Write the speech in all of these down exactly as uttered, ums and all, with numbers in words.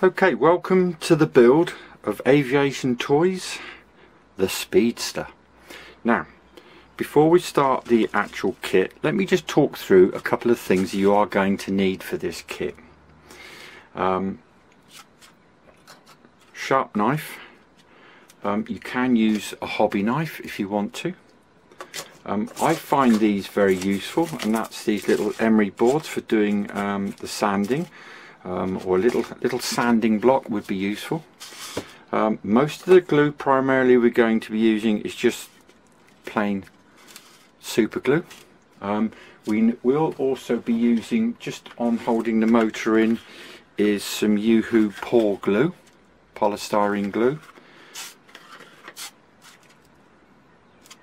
Okay, welcome to the build of Aviation Toys, the Speedster. Now, before we start the actual kit, let me just talk through a couple of things you are going to need for this kit. Um, sharp knife. Um, you can use a hobby knife if you want to. Um, I find these very useful, and that's these little emery boards for doing um, the sanding. Um, or a little little sanding block would be useful. Um, most of the glue primarily we're going to be using is just plain super glue. Um, we will also be using, just on holding the motor in, is some U H U Por glue, polystyrene glue,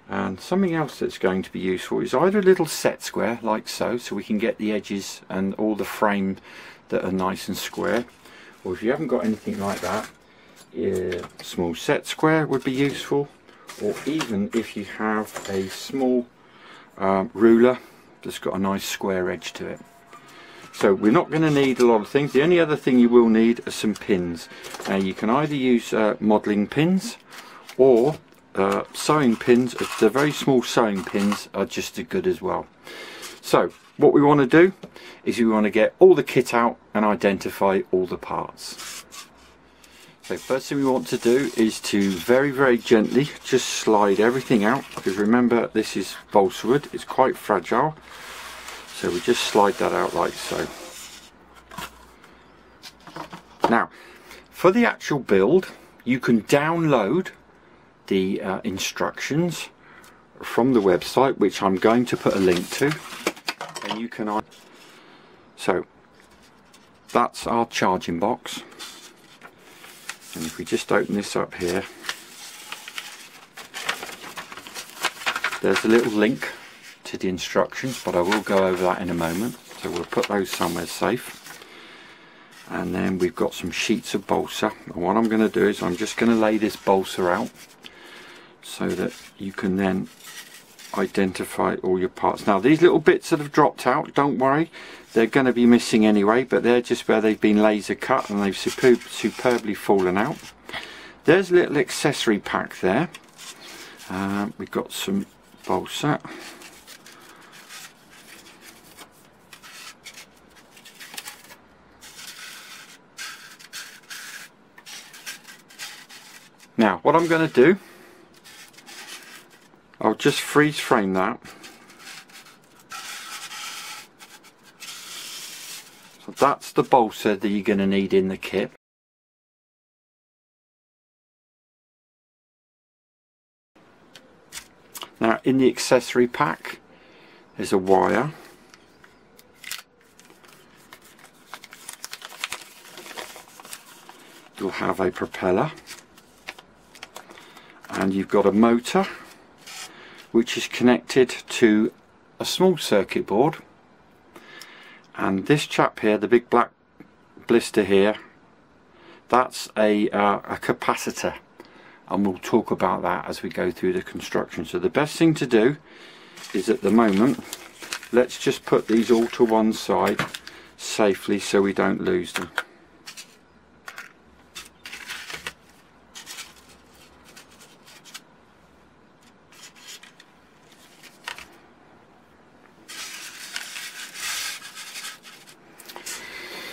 and something else that's going to be useful is either a little set square like so, so we can get the edges and all the frame that are nice and square, or if you haven't got anything like that, a uh, small set square would be useful, or even if you have a small uh, ruler that's got a nice square edge to it. So we're not going to need a lot of things. The only other thing you will need are some pins. Now you can either use uh, modelling pins or uh, sewing pins. The very small sewing pins are just as good as well. So what we want to do is we want to get all the kit out and identify all the parts. So first thing we want to do is to very very gently just slide everything out, because remember this is balsa wood, it's quite fragile, so we just slide that out like so. Now for the actual build, you can download the uh, instructions from the website, which I'm going to put a link to. And you can, so that's our charging box, and if we just open this up here, there's a little link to the instructions, but I will go over that in a moment, so we'll put those somewhere safe. And then we've got some sheets of balsa, and what I'm going to do is I'm just going to lay this balsa out so that you can then identify all your parts. Now these little bits that have dropped out, don't worry, they're going to be missing anyway, but they're just where they've been laser cut and they've superb, superbly fallen out. There's a little accessory pack there. Um, we've got some balsa, now what I'm going to do, I'll just freeze frame that. So that's the balsa that you're going to need in the kit. Now in the accessory pack there's a wire, you'll have a propeller, and you've got a motor which is connected to a small circuit board, and this chap here, the big black blister here, that's a, uh, a capacitor, and we'll talk about that as we go through the construction. So the best thing to do is at the moment, let's just put these all to one side safely so we don't lose them.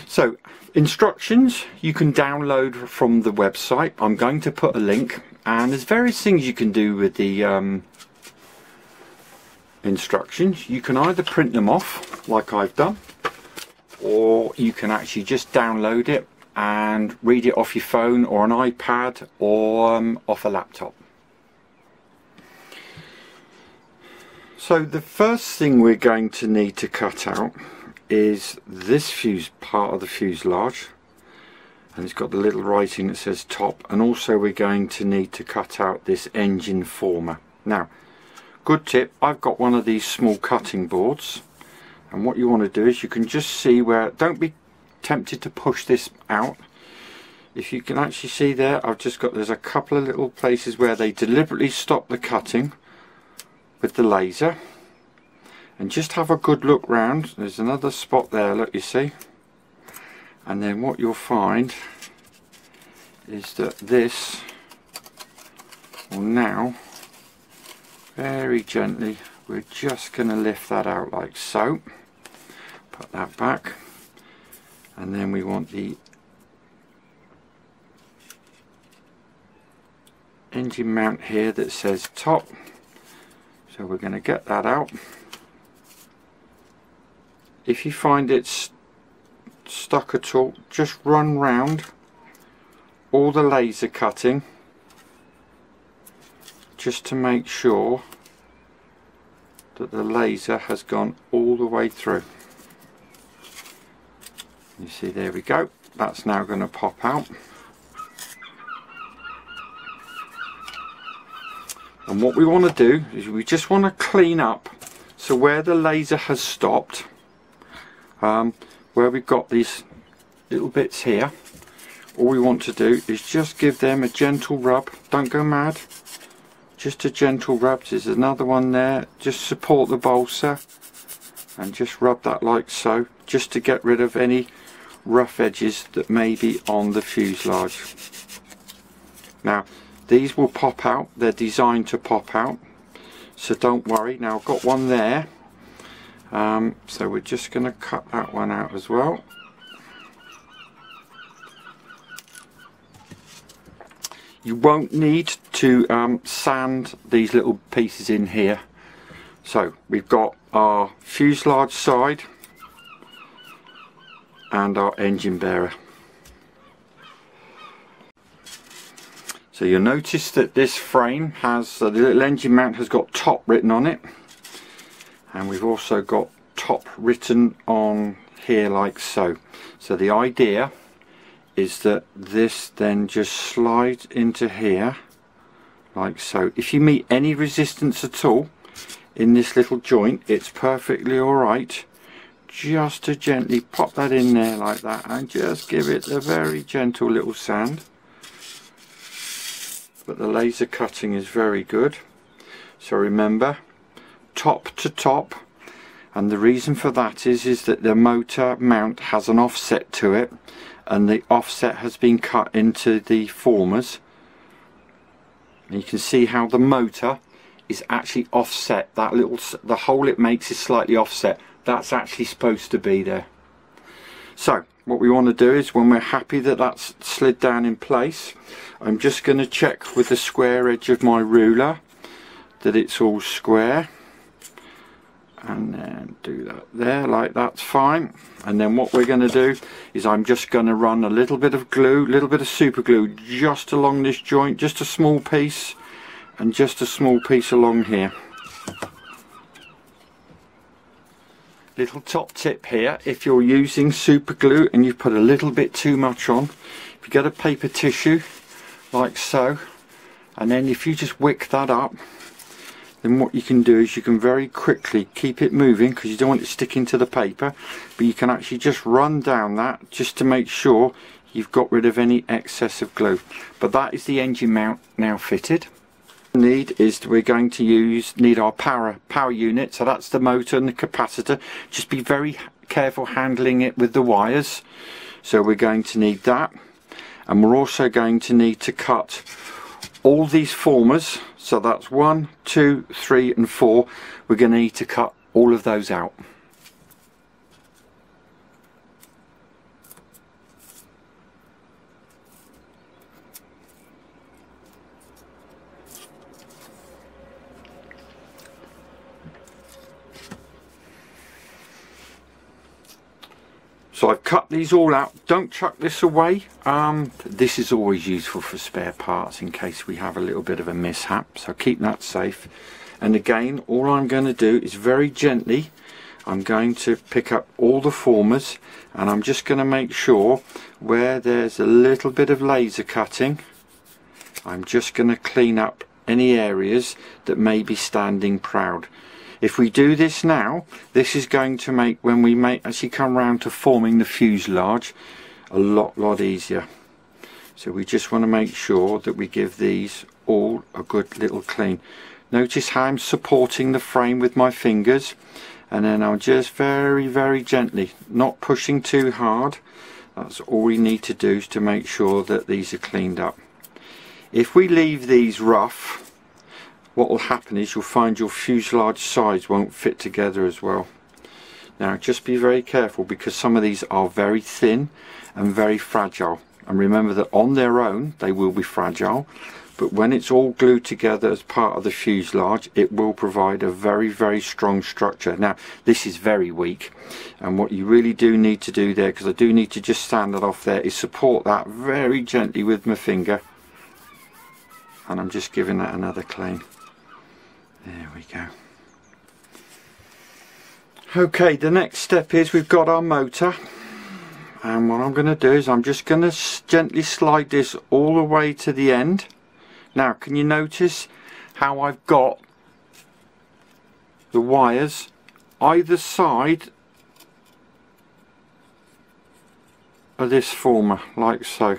So instructions you can download from the website. I'm going to put a link, and there's various things you can do with the um, instructions. You can either print them off like I've done, or you can actually just download it and read it off your phone or an iPad or um, off a laptop. So the first thing we're going to need to cut out is this fuse, part of the fuselage, and it's got the little writing that says top, and also we're going to need to cut out this engine former. Now good tip, I've got one of these small cutting boards, and what you want to do is you can just see where, don't be tempted to push this out, if you can actually see there, I've just got, there's a couple of little places where they deliberately stop the cutting with the laser. And just have a good look round, there's another spot there, look, you see, and then what you'll find is that this will now very gently, we're just going to lift that out like so, put that back, and then we want the engine mount here that says top, so we're going to get that out. If you find it's stuck at all, just run round all the laser cutting just to make sure that the laser has gone all the way through. You see, there we go, that's now going to pop out. And what we want to do is we just want to clean up, so where the laser has stopped, um, where we've got these little bits here, all we want to do is just give them a gentle rub. Don't go mad, just a gentle rub. There's another one there, just support the balsa and just rub that like so, just to get rid of any rough edges that may be on the fuselage. Now these will pop out, they're designed to pop out, so don't worry. Now I've got one there, um, so we're just going to cut that one out as well. You won't need to um, sand these little pieces in here. So we've got our fuselage side and our engine bearer. So you'll notice that this frame has, uh, the little engine mount has got top written on it, and we've also got top written on here like so. So the idea is that this then just slides into here like so. If you meet any resistance at all in this little joint, it's perfectly alright just to gently pop that in there like that, and just give it a very gentle little sand. But the laser cutting is very good, so remember, top to top. And the reason for that is is that the motor mount has an offset to it, and the offset has been cut into the formers, and you can see how the motor is actually offset. That little, the hole it makes is slightly offset. That's actually supposed to be there. So what we want to do is, when we're happy that that's slid down in place, I'm just going to check with the square edge of my ruler that it's all square, and then do that there like that's fine. And then what we're going to do is I'm just going to run a little bit of glue, a little bit of super glue just along this joint, just a small piece and just a small piece along here. Little top tip here, if you're using super glue and you put a little bit too much on, if you get a paper tissue like so, and then if you just wick that up, then what you can do is you can very quickly keep it moving, because you don't want it sticking to the paper, but you can actually just run down that just to make sure you've got rid of any excess of glue. But that is the engine mount now fitted. What we need is we're going to use need our power power unit, so that's the motor and the capacitor. Just be very careful handling it with the wires, so we're going to need that. And we're also going to need to cut all these formers, so that's one, two, three and four. We're going to need to cut all of those out. So I've cut these all out. Don't chuck this away. Um, this is always useful for spare parts in case we have a little bit of a mishap, so keep that safe. And again, all I'm going to do is very gently, I'm going to pick up all the formers, and I'm just going to make sure where there's a little bit of laser cutting, I'm just going to clean up any areas that may be standing proud. If we do this now, this is going to make, when we make, actually come round to forming the fuselage, a lot, lot easier. So we just want to make sure that we give these all a good little clean. Notice how I'm supporting the frame with my fingers, and then I'll just very, very gently, not pushing too hard, That's all we need to do, is to make sure that these are cleaned up. If we leave these rough, what will happen is you'll find your fuselage sides won't fit together as well. Now just be very careful, because some of these are very thin and very fragile, and remember that on their own they will be fragile, but when it's all glued together as part of the fuselage, it will provide a very very strong structure. Now this is very weak, and what you really do need to do there, because I do need to just stand that off there, is support that very gently with my finger, and I'm just giving that another clean. There we go. Okay, the next step is we've got our motor, and what I'm going to do is I'm just going to gently slide this all the way to the end. Now can you notice how I've got the wires either side of this former, like so.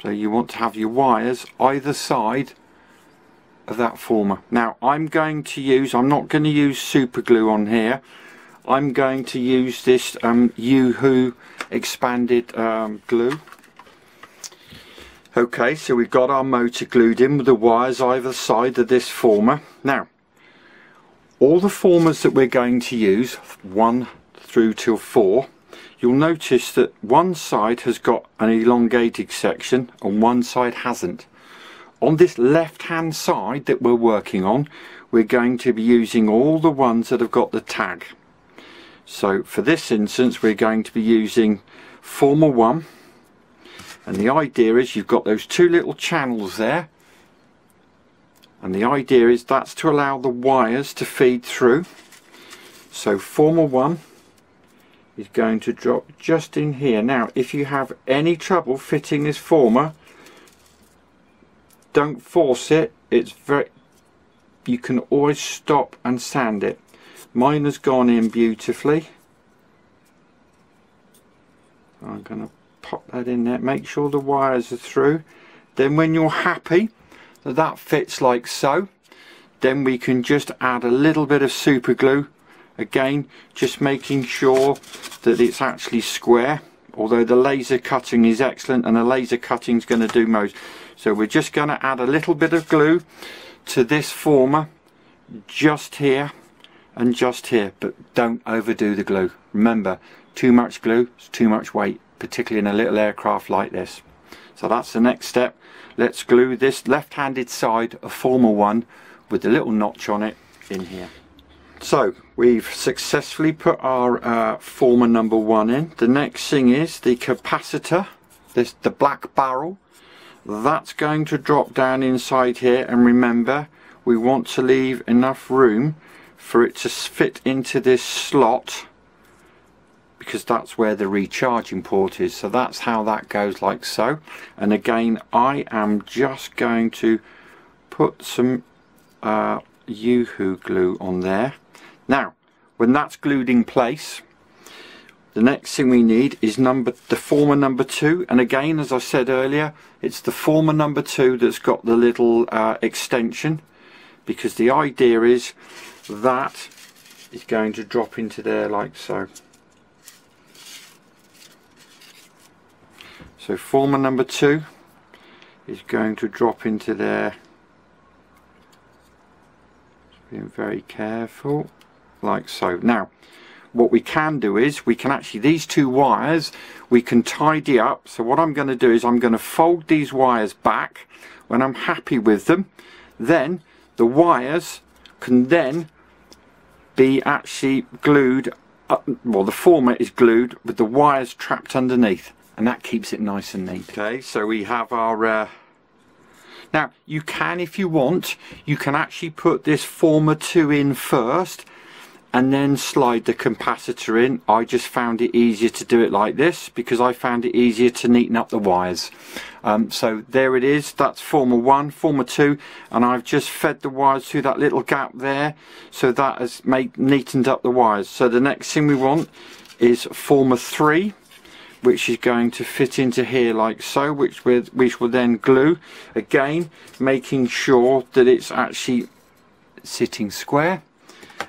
So you want to have your wires either side of that former. Now I'm going to use, I'm not going to use super glue on here, I'm going to use this um, U H U expanded um, glue. Okay, so we've got our motor glued in with the wires either side of this former. Now all the formers that we're going to use, one through till four, you'll notice that one side has got an elongated section and one side hasn't. On this left hand side that we're working on, we're going to be using all the ones that have got the tag. So for this instance we're going to be using former one, and the idea is you've got those two little channels there, and the idea is that's to allow the wires to feed through. So former one is going to drop just in here. Now if you have any trouble fitting this former, don't force it, it's very, you can always stop and sand it. Mine has gone in beautifully. I'm going to pop that in there, make sure the wires are through. Then when you're happy that that fits like so, then we can just add a little bit of super glue, again just making sure that it's actually square, although the laser cutting is excellent and the laser cutting is going to do most. So we're just going to add a little bit of glue to this former, just here and just here, but don't overdo the glue. Remember, too much glue is too much weight, particularly in a little aircraft like this. So that's the next step. Let's glue this left-handed side of former one with the little notch on it in here. So we've successfully put our uh, former number one in. The next thing is the capacitor, this the black barrel. That's going to drop down inside here, and remember we want to leave enough room for it to fit into this slot, because that's where the recharging port is. So that's how that goes, like so. And again I am just going to put some uh, U H U glue on there. Now when that's glued in place, the next thing we need is number the former number two, and again as I said earlier, it's the former number two that's got the little uh, extension, because the idea is that is going to drop into there like so. So former number two is going to drop into there, just being very careful, like so. Now what we can do is we can actually, these two wires we can tidy up. So what I'm going to do is I'm going to fold these wires back when I'm happy with them. Then the wires can then be actually glued up, well the former is glued with the wires trapped underneath, and that keeps it nice and neat. Okay, so we have our uh, now you can, if you want, you can actually put this former two in first and then slide the capacitor in. I just found it easier to do it like this, because I found it easier to neaten up the wires. Um, so there it is, that's former one, former two, and I've just fed the wires through that little gap there, so that has made, neatened up the wires. So the next thing we want is former three, which is going to fit into here like so, which, we're, which will then glue, again making sure that it's actually sitting square.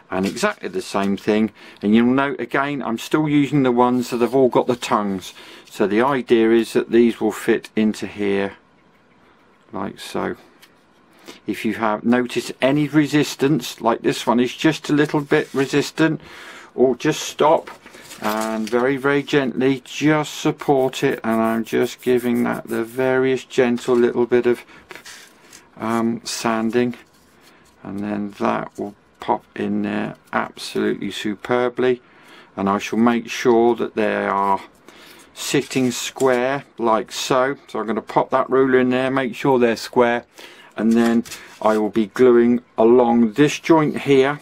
and exactly the same thing. And you'll note again I'm still using the ones that have all got the tongues, so the idea is that these will fit into here like so. If you have noticed any resistance, like this one is just a little bit resistant, or just stop and very very gently just support it, and I'm just giving that the various gentle little bit of um, sanding, and then that will pop in there absolutely superbly. And I shall make sure that they are sitting square like so. So I'm going to pop that ruler in there, make sure they're square, and then I will be gluing along this joint here.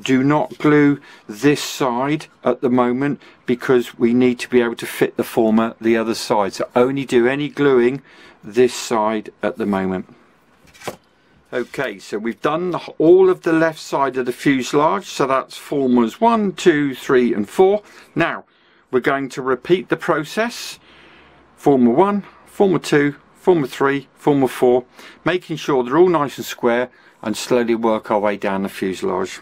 Do not glue this side at the moment because we need to be able to fit the former the other side, so only do any gluing this side at the moment. Okay, so we've done all of the left side of the fuselage, so that's formers one, two, three and four. Now we're going to repeat the process, former one, former two, former three, former four, making sure they're all nice and square, and slowly work our way down the fuselage.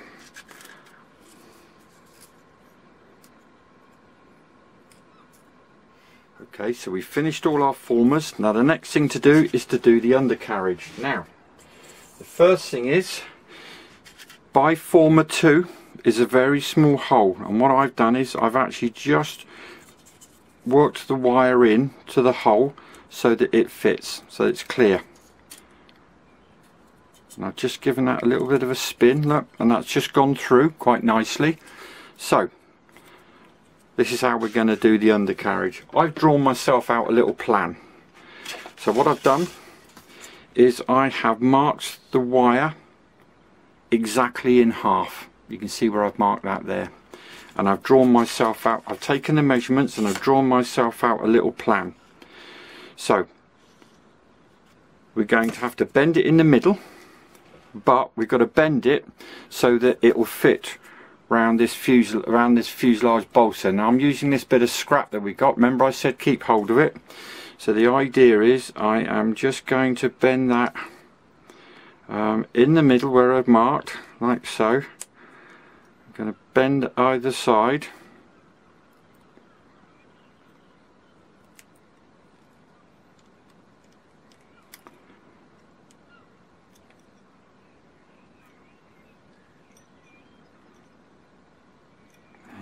Okay, so we've finished all our formers. Now the next thing to do is to do the undercarriage. Now the first thing is, by former two is a very small hole, and what I've done is I've actually just worked the wire in to the hole so that it fits, so it's clear. And I've just given that a little bit of a spin, look, and that's just gone through quite nicely. So this is how we're going to do the undercarriage. I've drawn myself out a little plan. So what I've done is I have marked the wire exactly in half. You can see where I've marked that there, and I've drawn myself out, I've taken the measurements and I've drawn myself out a little plan. So we're going to have to bend it in the middle, but we've got to bend it so that it will fit round this fusel around this fuselage bolster. Now I'm using this bit of scrap that we got, remember I said keep hold of it. So the idea is I am just going to bend that um, in the middle where I've marked, like so. I'm going to bend either side.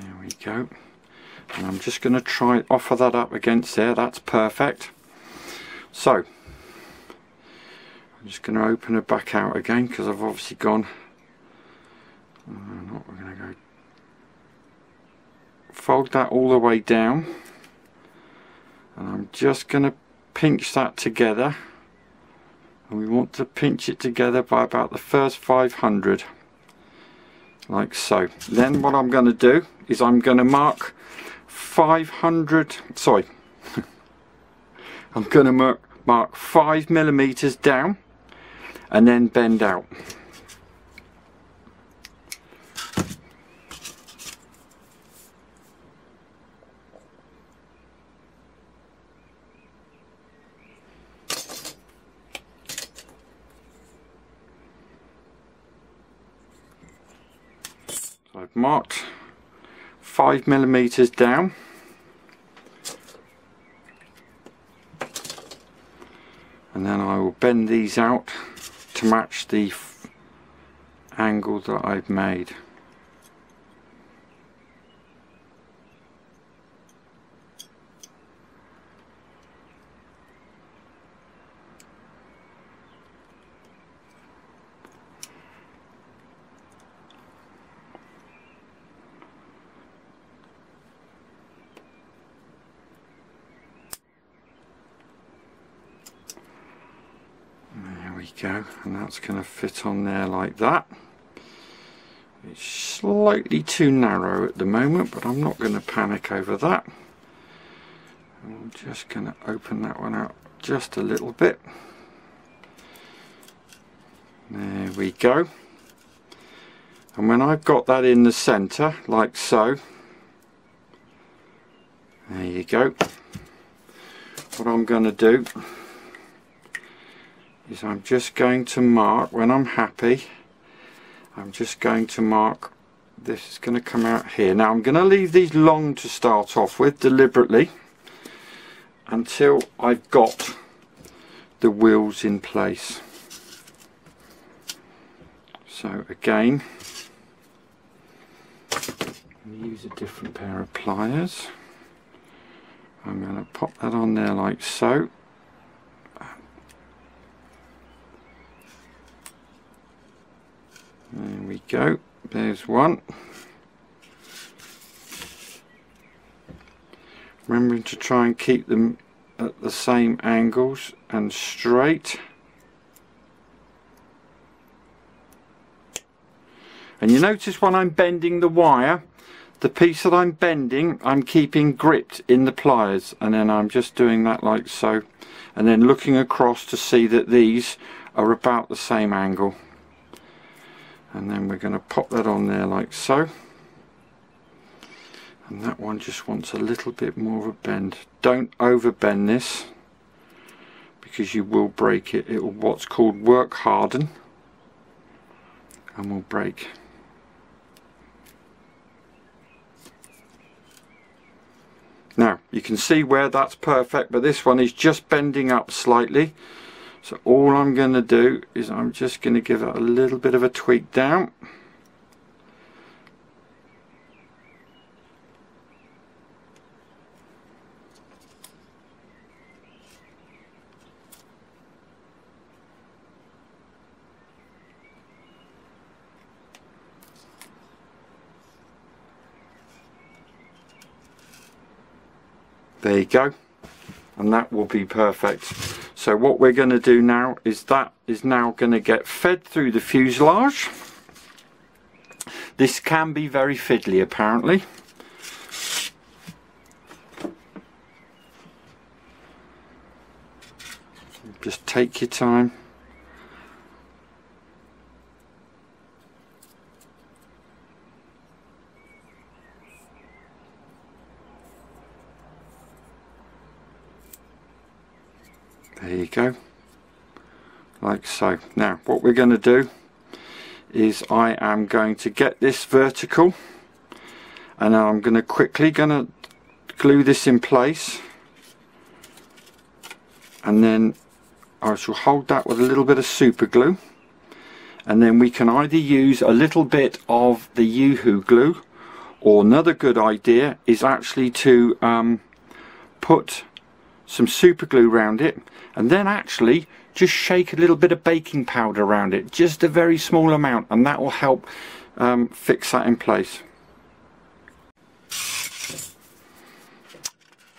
There we go. And I'm just going to try offer that up against there. That's perfect. So I'm just going to open it back out again because I've obviously gone. And we're going to go fold that all the way down, and I'm just going to pinch that together, and we want to pinch it together by about the first five hundred, like so. Then what I'm going to do is I'm going to mark five hundred sorry I'm going to mark, mark five millimeters down and then bend out. So I've marked five millimeters down, and then I will bend these out to match the angle that I've made. Go, and that's going to fit on there like that. It's slightly too narrow at the moment, but I'm not going to panic over that. I'm just going to open that one up just a little bit. There we go. And when I've got that in the center like so, there you go, what I'm going to do is I'm just going to mark, when I'm happy, I'm just going to mark this is going to come out here. Now I'm going to leave these long to start off with deliberately until I've got the wheels in place. So again, I'm going to use a different pair of pliers. I'm going to pop that on there like so. There we go, there's one. Remembering to try and keep them at the same angles and straight. And you notice when I'm bending the wire, the piece that I'm bending, I'm keeping gripped in the pliers, and then I'm just doing that like so, and then looking across to see that these are about the same angle. And then we're going to pop that on there like so. And that one just wants a little bit more of a bend. Don't overbend this, because you will break it. It will what's called work harden and will break. Now you can see where that's perfect, but this one is just bending up slightly. So all I'm going to do is I'm just going to give it a little bit of a tweak down. There you go, and that will be perfect. So what we're going to do now is that is now going to get fed through the fuselage. This can be very fiddly apparently. Just take your time. There you go, like so. Now what we're going to do is I am going to get this vertical, and I'm going to quickly going to glue this in place, and then I shall hold that with a little bit of super glue, and then we can either use a little bit of the U H U glue, or another good idea is actually to um, put some super glue around it, and then actually just shake a little bit of baking powder around it, just a very small amount, and that will help um, fix that in place.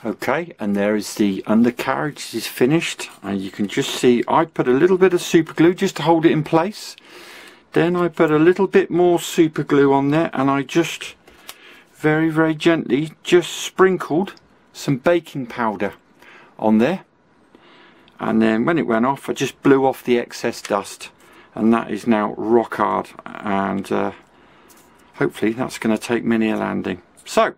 Okay, and there is the undercarriage is finished, and you can just see I put a little bit of super glue just to hold it in place, then I put a little bit more super glue on there, and I just very very gently just sprinkled some baking powder on there, and then when it went off I just blew off the excess dust, and that is now rock hard, and uh, hopefully that's going to take many a landing. So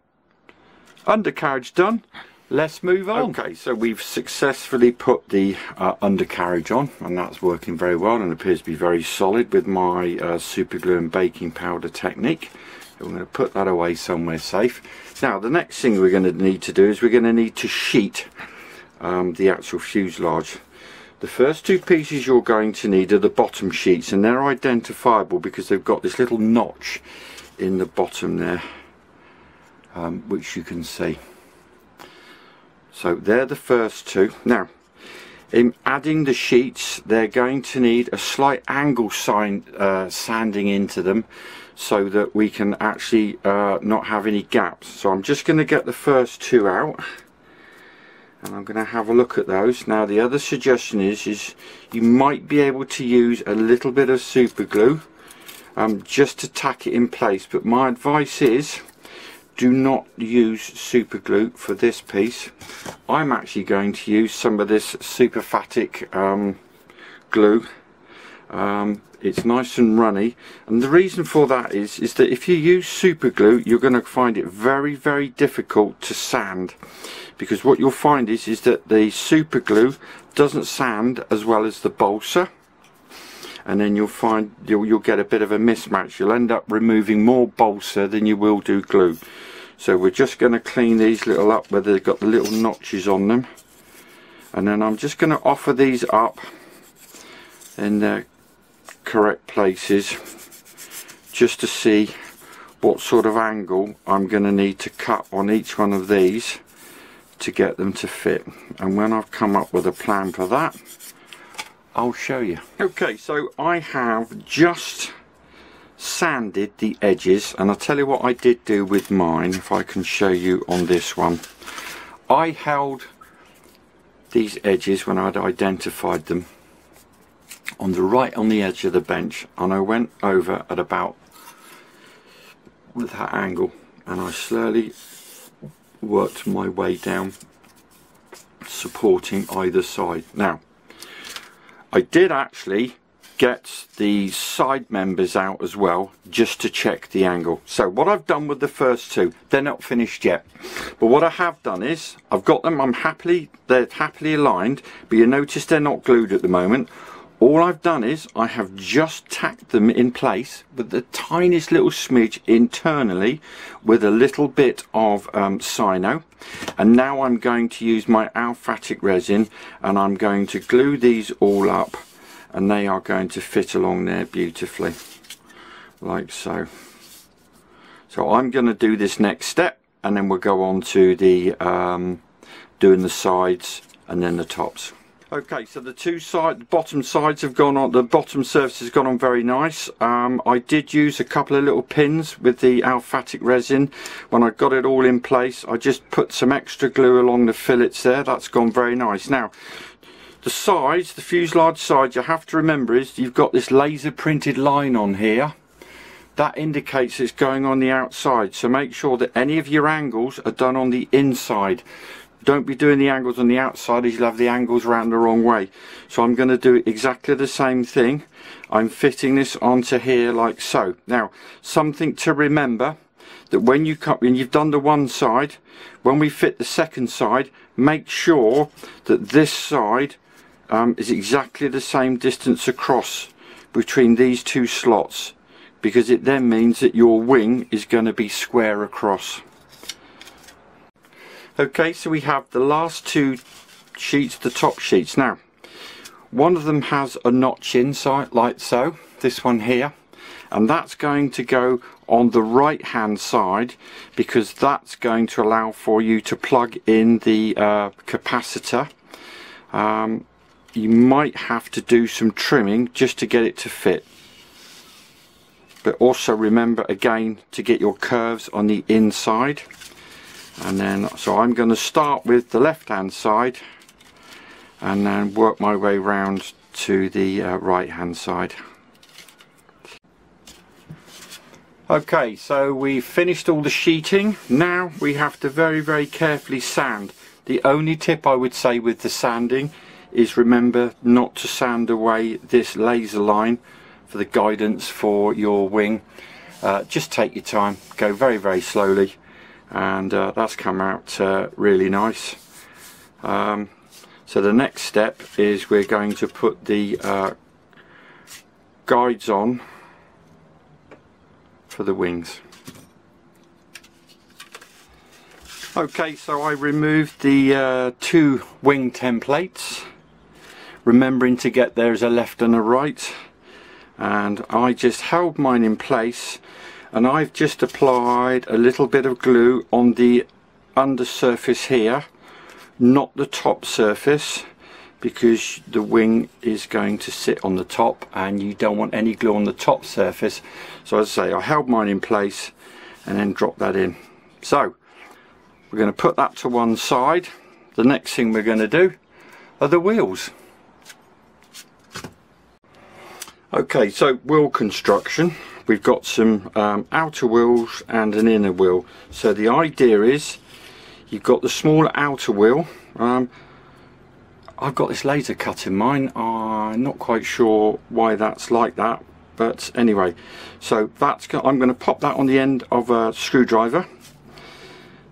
undercarriage done, let's move on. Okay, so we've successfully put the uh, undercarriage on, and that's working very well and appears to be very solid with my uh, super glue and baking powder technique. I'm going to put that away somewhere safe. Now the next thing we're going to need to do is we're going to need to sheet Um, the actual fuselage. The first two pieces you're going to need are the bottom sheets, and they're identifiable because they've got this little notch in the bottom there, um, which you can see. So they're the first two. Now in adding the sheets, they're going to need a slight angle sign, uh, sanding into them, so that we can actually uh, not have any gaps. So I'm just going to get the first two out, and I'm going to have a look at those. Now the other suggestion is, is you might be able to use a little bit of super glue um, just to tack it in place, but my advice is do not use super glue for this piece. I'm actually going to use some of this superfatic um, glue. Um, it's nice and runny, and the reason for that is is that if you use super glue you're going to find it very very difficult to sand, because what you'll find is is that the super glue doesn't sand as well as the balsa, and then you'll find you'll, you'll get a bit of a mismatch. You'll end up removing more balsa than you will do glue. So we're just going to clean these little up where they've got the little notches on them, and then I'm just going to offer these up in their correct places just to see what sort of angle I'm going to need to cut on each one of these to get them to fit. And when I've come up with a plan for that, I'll show you. Okay, so I have just sanded the edges, and I'll tell you what I did do with mine, if I can show you on this one. I held these edges when I'd identified them on the right on the edge of the bench, and I went over at about with that angle, and I slowly worked my way down, supporting either side. Now I did actually get the side members out as well, just to check the angle. So what I've done with the first two, they're not finished yet, but what I have done is I've got them, I'm happily they're happily aligned, but you notice they're not glued at the moment. All I've done is I have just tacked them in place with the tiniest little smidge internally with a little bit of um, Sino, and now I'm going to use my alphatic resin and I'm going to glue these all up, and they are going to fit along there beautifully like so. So I'm going to do this next step, and then we'll go on to the um, doing the sides and then the tops. Okay, so the two side, the bottom sides have gone on, the bottom surface has gone on very nice. Um, I did use a couple of little pins with the alphatic resin. When I got it all in place, I just put some extra glue along the fillets there. That's gone very nice. Now, the sides, the fuselage sides, you have to remember is you've got this laser printed line on here. That indicates it's going on the outside. So make sure that any of your angles are done on the inside. Don't be doing the angles on the outside, as you'll have the angles round the wrong way. So I'm going to do exactly the same thing. I'm fitting this onto here like so. Now, something to remember, that when you cut, when you've done the one side, when we fit the second side, make sure that this side um, is exactly the same distance across between these two slots, because it then means that your wing is going to be square across. Okay, so we have the last two sheets, the top sheets. Now, one of them has a notch inside, like so, this one here, and that's going to go on the right hand side, because that's going to allow for you to plug in the uh, capacitor. Um, you might have to do some trimming just to get it to fit, but also remember again to get your curves on the inside. And then, so I'm going to start with the left hand side and then work my way round to the uh, right hand side. Okay, so we finished all the sheeting. Now we have to very very carefully sand. The only tip I would say with the sanding is remember not to sand away this laser line for the guidance for your wing. Uh, just take your time, go very very slowly, and uh, that's come out uh, really nice. Um, so the next step is we're going to put the uh, guides on for the wings. Okay, so I removed the uh, two wing templates, remembering to get there's a left and a right, and I just held mine in place, and I've just applied a little bit of glue on the undersurface here, not the top surface, because the wing is going to sit on the top and you don't want any glue on the top surface. So as I say, I held mine in place and then dropped that in. So we're going to put that to one side. The next thing we're going to do are the wheels. Okay, so wheel construction. We've got some um, outer wheels and an inner wheel. So the idea is you've got the smaller outer wheel. Um, I've got this laser cut in mine. I'm not quite sure why that's like that, but anyway. So that's go I'm going to pop that on the end of a screwdriver.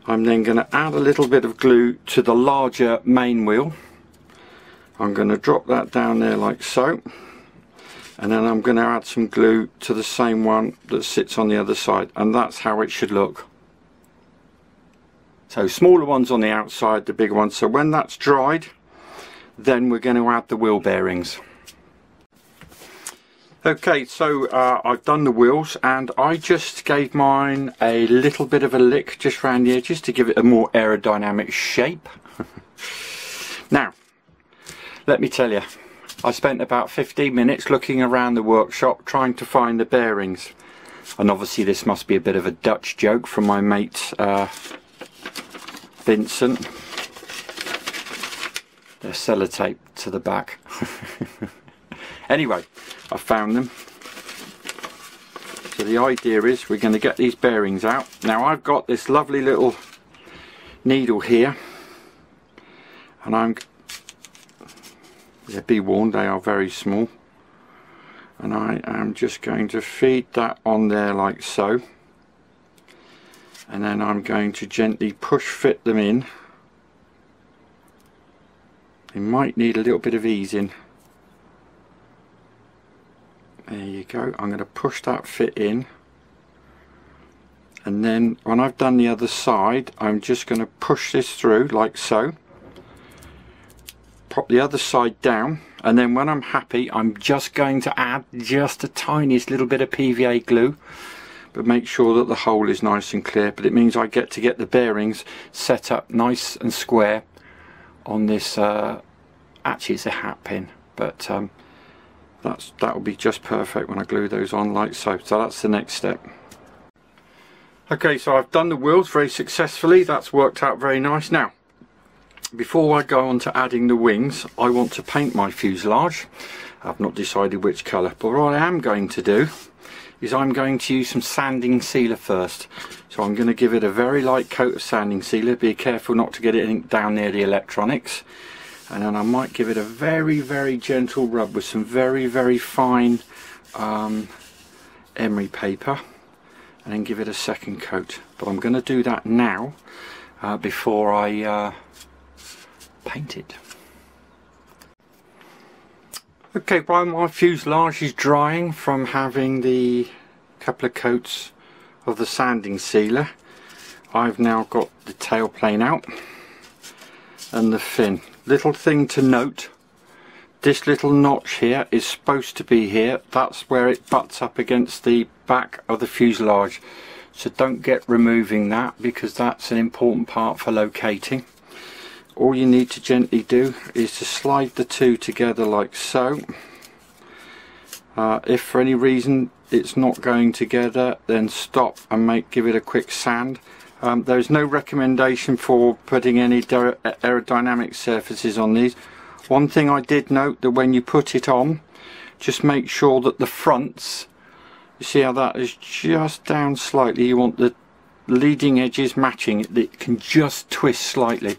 I'm then going to add a little bit of glue to the larger main wheel. I'm going to drop that down there like so. and then I'm going to add some glue to the same one that sits on the other side, and that's how it should look. So smaller ones on the outside, the bigger ones. So when that's dried, then we're going to add the wheel bearings. Okay, so uh, I've done the wheels, and I just gave mine a little bit of a lick just round the edges to give it a more aerodynamic shape. Now, let me tell you, I spent about fifteen minutes looking around the workshop trying to find the bearings. And obviously this must be a bit of a Dutch joke from my mate uh, Vincent. They're sellotape to the back. Anyway, I found them. So the idea is we're going to get these bearings out. Now I've got this lovely little needle here, and I'm, yeah, be warned, they are very small, and I am just going to feed that on there like so, and then I'm going to gently push fit them in. They might need a little bit of easing. There you go. I'm going to push that fit in, and then when I've done the other side, I'm just going to push this through like so, pop the other side down, and then when I'm happy, I'm just going to add just the tiniest little bit of P V A glue, but make sure that the hole is nice and clear. But it means I get to get the bearings set up nice and square on this, uh, actually it's a hat pin, but um, That's, that'll be just perfect when I glue those on like so. So that's the next step. Okay, so I've done the wheels very successfully. That's worked out very nice. Now, before I go on to adding the wings, I want to paint my fuselage. I've not decided which colour, but what I am going to do is I'm going to use some sanding sealer first. So I'm going to give it a very light coat of sanding sealer. Be careful not to get it down near the electronics. And then I might give it a very, very gentle rub with some very, very fine um, emery paper, and then give it a second coat. But I'm going to do that now uh, before I uh, paint it. Okay, while my fuselage is drying from having the couple of coats of the sanding sealer, I've now got the tail plane out and the fin. Little thing to note, this little notch here is supposed to be here. That's where it butts up against the back of the fuselage, so don't get removing that, because that's an important part for locating. All you need to gently do is to slide the two together like so. Uh, if for any reason it's not going together, then stop and make give it a quick sand. Um, there's no recommendation for putting any aerodynamic surfaces on these. One thing I did note, that when you put it on, just make sure that the fronts, you see how that is just down slightly, you want the leading edges matching, it can just twist slightly.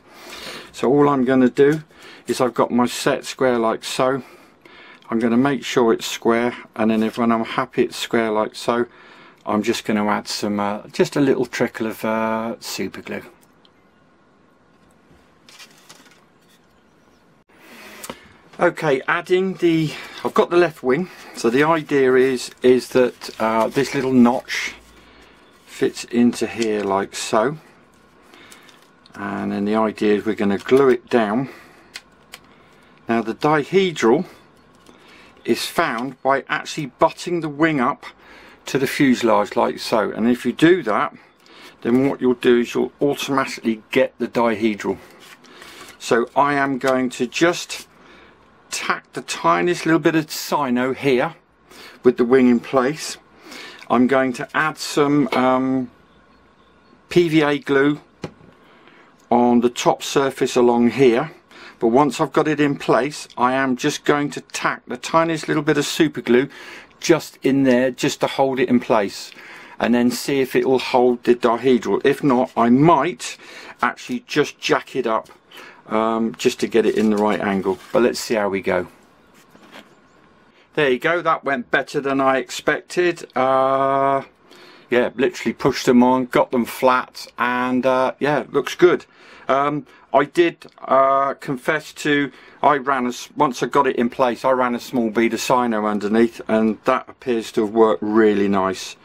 So all I'm going to do is, I've got my set square like so, I'm going to make sure it's square, and then if when I'm happy it's square like so, I'm just going to add some, uh, just a little trickle of uh, super glue. Okay, adding the, I've got the left wing, so the idea is is that uh, this little notch fits into here like so, and then the idea is we're going to glue it down. Now the dihedral is found by actually butting the wing up to the fuselage like so, and if you do that, then what you'll do is you'll automatically get the dihedral. So I am going to just tack the tiniest little bit of cyano here with the wing in place. I'm going to add some um, P V A glue on the top surface along here, but once I've got it in place, I am just going to tack the tiniest little bit of super glue just in there, just to hold it in place, and then see if it will hold the dihedral. If not, I might actually just jack it up um, just to get it in the right angle, but let's see how we go. There you go, that went better than I expected. Uh, yeah, literally pushed them on, got them flat, and uh, yeah, looks good. Um, I did uh, confess to, I ran, a, once I got it in place, I ran a small bead of Sino underneath, and that appears to have worked really nice.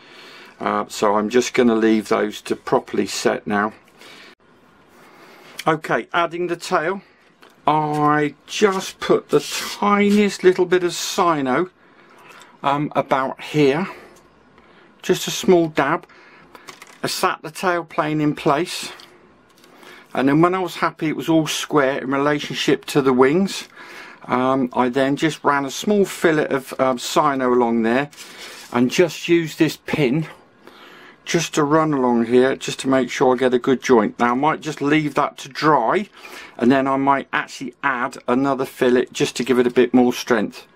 Uh, so I'm just going to leave those to properly set now. Okay, adding the tail, I just put the tiniest little bit of Sino um, about here, just a small dab. I sat the tail plane in place, and then when I was happy it was all square in relationship to the wings, um, I then just ran a small fillet of um, Sino along there, and just used this pin just to run along here, just to make sure I get a good joint. Now I might just leave that to dry, and then I might actually add another fillet just to give it a bit more strength.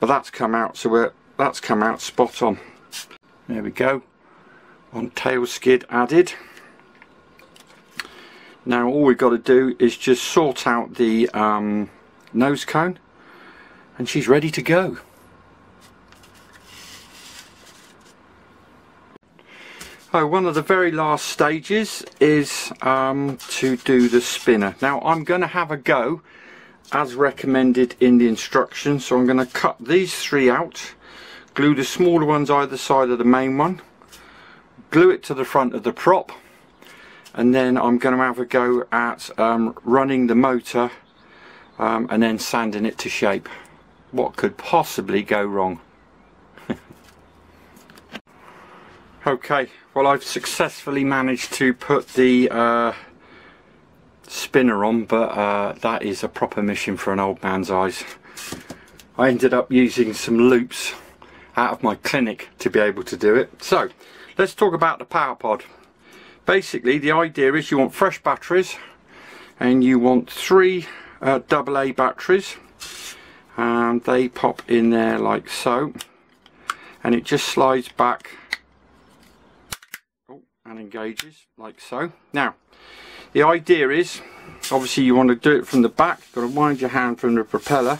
But that's come out, so we're, that's come out spot on. There we go, on tail skid added. Now all we've got to do is just sort out the um, nose cone, and she's ready to go. So one of the very last stages is um, to do the spinner. Now I'm going to have a go as recommended in the instructions. So I'm going to cut these three out, glue the smaller ones either side of the main one, glue it to the front of the prop, and then I'm going to have a go at um, running the motor um, and then sanding it to shape. What could possibly go wrong? Okay, well I've successfully managed to put the uh, spinner on, but uh, that is a proper mission for an old man's eyes. I ended up using some loops out of my clinic to be able to do it. So, let's talk about the power pod. Basically the idea is you want fresh batteries, and you want three uh, double A batteries, and they pop in there like so, and it just slides back and engages like so. Now the idea is obviously you want to do it from the back. You've got to wind your hand from the propeller.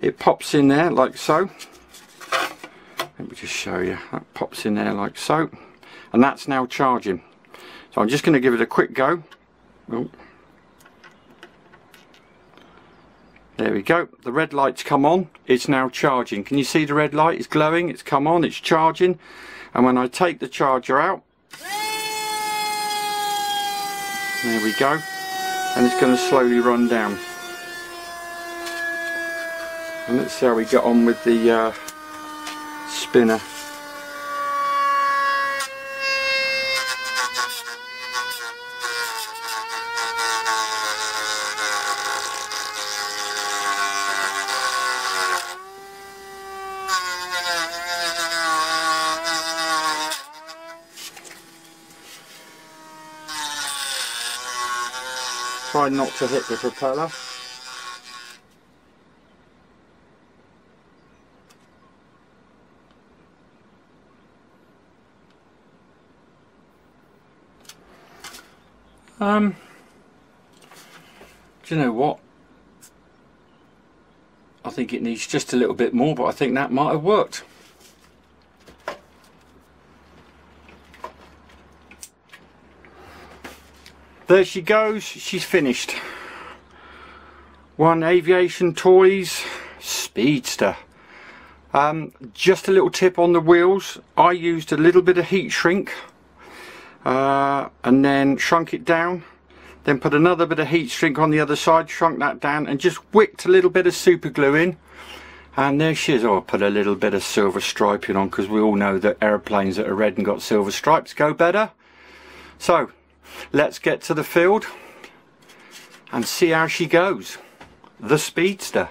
It pops in there like so. Let me just show you. That pops in there like so, and that's now charging. So I'm just going to give it a quick go. Oh. There we go. The red light's come on. It's now charging. Can you see the red light? It's glowing. It's come on. It's charging. And when I take the charger out, there we go, and it's going to slowly run down. And let's see how we get on with the uh, spinner. Try not to hit the propeller. Um, do you know what? I think it needs just a little bit more, but I think that might have worked. There she goes, she's finished. One Aviation Toys Speedster. Um, just a little tip on the wheels. I used a little bit of heat shrink uh, and then shrunk it down. Then put another bit of heat shrink on the other side, shrunk that down, and just wicked a little bit of super glue in. And there she is. Oh, I put a little bit of silver striping on, because we all know that airplanes that are red and got silver stripes go better. So, let's get to the field and see how she goes. The Speedster.